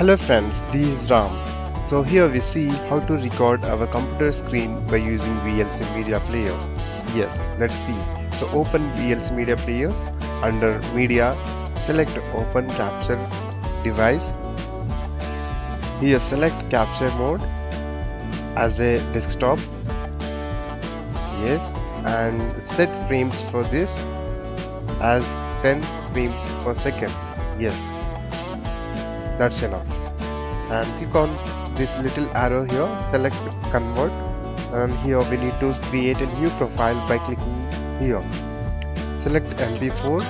Hello friends, this is Ram. So here we see how to record our computer screen by using VLC Media Player. Yes, let's see. So open VLC Media Player, under Media, select Open Capture Device. Here select Capture Mode as a desktop. Yes, and set frames for this as 10 frames per second. Yes, that's enough. And click on this little arrow here, select Convert, and here we need to create a new profile by clicking here. Select MP4,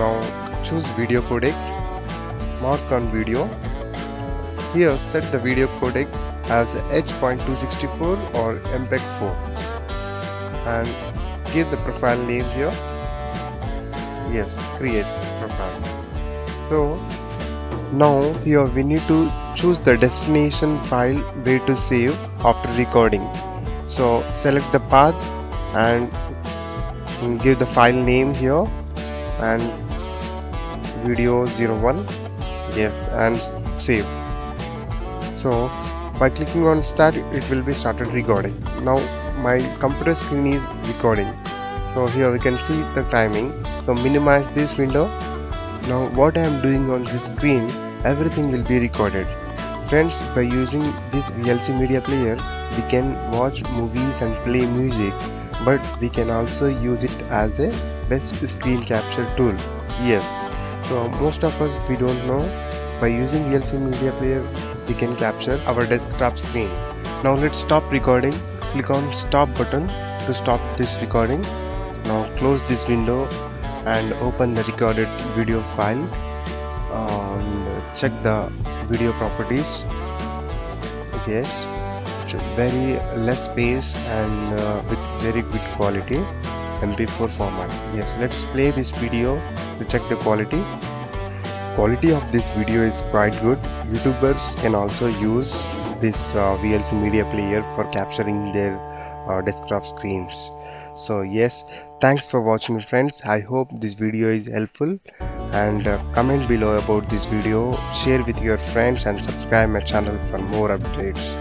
now choose video codec, mark on video. Here set the video codec as h.264 or MPEG4 and give the profile name here. Yes, create profile. So now here we need to choose the destination file where to save after recording. So select the path and give the file name here and video 01. Yes, and save. So by clicking on start, it will be started recording. Now my computer screen is recording. So here we can see the timing. So minimize this window. Now what I am doing on this screen, everything will be recorded. Friends, by using this VLC Media Player, we can watch movies and play music, but we can also use it as a best screen capture tool. Yes, so most of us, we don't know, by using VLC Media Player, we can capture our desktop screen. Now let's stop recording. Click on stop button to stop this recording. Now close this window and open the recorded video file and check the video properties. Yes, very less space and with very good quality, MP4 format. Yes, let's play this video to check the quality. Quality of this video is quite good. YouTubers can also use this VLC Media Player for capturing their desktop screens. So yes, thanks for watching friends. I hope this video is helpful, and comment below about this video, share with your friends and subscribe my channel for more updates.